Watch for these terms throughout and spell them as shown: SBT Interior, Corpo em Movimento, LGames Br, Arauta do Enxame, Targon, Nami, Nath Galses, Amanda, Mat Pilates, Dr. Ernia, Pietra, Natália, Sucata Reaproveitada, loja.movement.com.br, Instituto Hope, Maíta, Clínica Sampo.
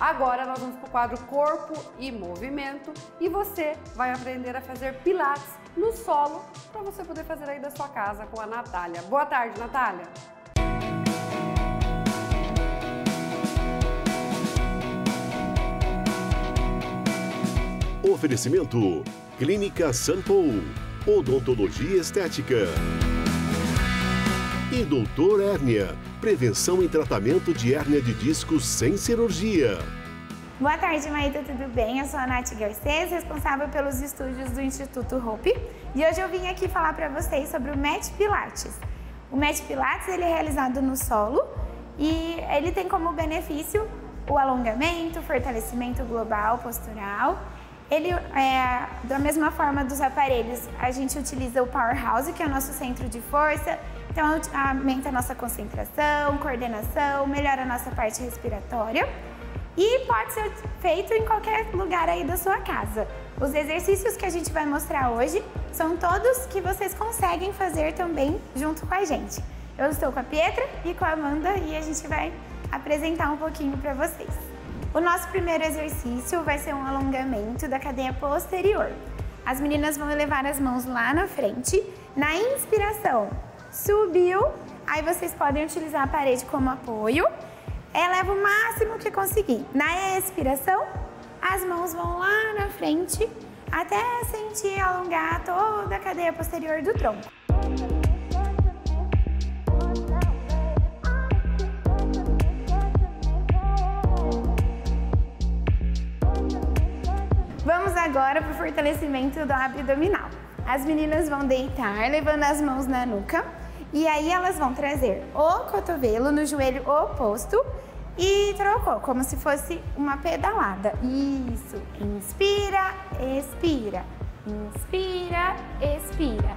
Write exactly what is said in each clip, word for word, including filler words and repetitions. Agora nós vamos para o quadro Corpo e Movimento e você vai aprender a fazer pilates no solo para você poder fazer aí da sua casa com a Natália. Boa tarde, Natália! Oferecimento Clínica Sampo, Odontologia Estética e doutor Ernia, prevenção e tratamento de hérnia de disco sem cirurgia. Boa tarde, Maíta, tudo bem? Eu sou a Nath Galses, responsável pelos estúdios do Instituto Hope, e hoje eu vim aqui falar para vocês sobre o Mat Pilates. O Mat Pilates ele é realizado no solo e ele tem como benefício o alongamento, fortalecimento global, postural. Ele é, da mesma forma dos aparelhos, a gente utiliza o powerhouse, que é o nosso centro de força, então aumenta a nossa concentração, coordenação, melhora a nossa parte respiratória e pode ser feito em qualquer lugar aí da sua casa. Os exercícios que a gente vai mostrar hoje são todos que vocês conseguem fazer também junto com a gente. Eu estou com a Pietra e com a Amanda e a gente vai apresentar um pouquinho para vocês. O nosso primeiro exercício vai ser um alongamento da cadeia posterior. As meninas vão elevar as mãos lá na frente. Na inspiração, subiu, aí vocês podem utilizar a parede como apoio. Eleva o máximo que conseguir. Na expiração, as mãos vão lá na frente até sentir alongar toda a cadeia posterior do tronco. Agora para o fortalecimento do abdominal. As meninas vão deitar, levando as mãos na nuca, e aí elas vão trazer o cotovelo no joelho oposto e trocou, como se fosse uma pedalada. Isso, inspira, expira, inspira, expira.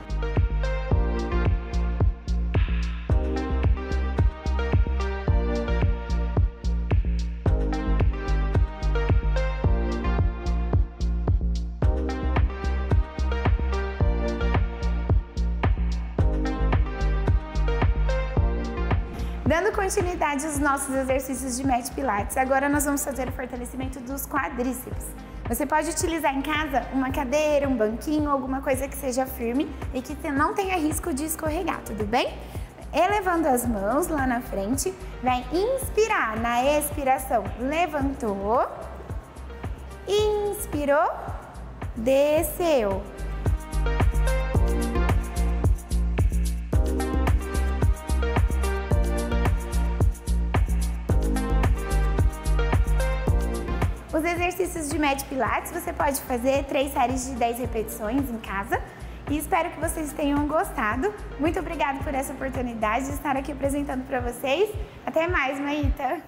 Dando continuidade aos nossos exercícios de Mat Pilates, agora nós vamos fazer o fortalecimento dos quadríceps. Você pode utilizar em casa uma cadeira, um banquinho, alguma coisa que seja firme e que não tenha risco de escorregar, tudo bem? Elevando as mãos lá na frente, vai inspirar, na expiração levantou, inspirou, desceu. Os exercícios de Mat Pilates você pode fazer três séries de dez repetições em casa e espero que vocês tenham gostado. Muito obrigada por essa oportunidade de estar aqui apresentando para vocês. Até mais, Maíta!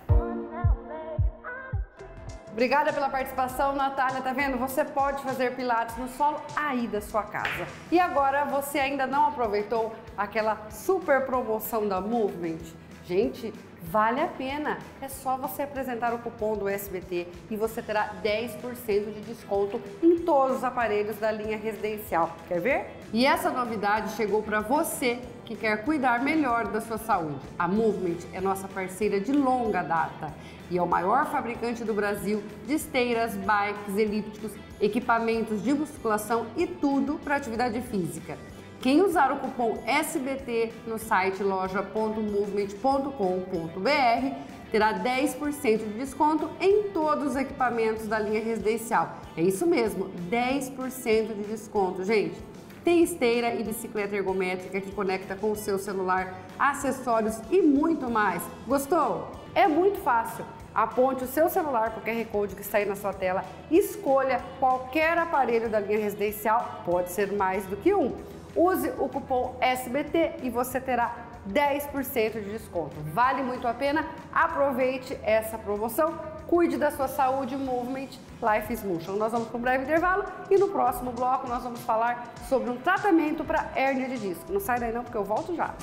Obrigada pela participação, Natália. Tá vendo? Você pode fazer pilates no solo aí da sua casa. E agora, você ainda não aproveitou aquela super promoção da Movement? Gente, vale a pena! É só você apresentar o cupom do S B T e você terá dez por cento de desconto em todos os aparelhos da linha residencial. Quer ver? E essa novidade chegou para você que quer cuidar melhor da sua saúde. A Movement é nossa parceira de longa data e é o maior fabricante do Brasil de esteiras, bikes, elípticos, equipamentos de musculação e tudo para atividade física. Quem usar o cupom S B T no site loja ponto movement ponto com ponto br terá dez por cento de desconto em todos os equipamentos da linha residencial. É isso mesmo, dez por cento de desconto, gente. Tem esteira e bicicleta ergométrica que conecta com o seu celular, acessórios e muito mais. Gostou? É muito fácil. Aponte o seu celular com o Q R Code que está aí na sua tela, escolha qualquer aparelho da linha residencial, pode ser mais do que um. Use o cupom S B T e você terá dez por cento de desconto. Vale muito a pena, aproveite essa promoção, cuide da sua saúde, Movement, Life is Motion. Nós vamos para um breve intervalo e no próximo bloco nós vamos falar sobre um tratamento para hérnia de disco. Não sai daí não, porque eu volto já.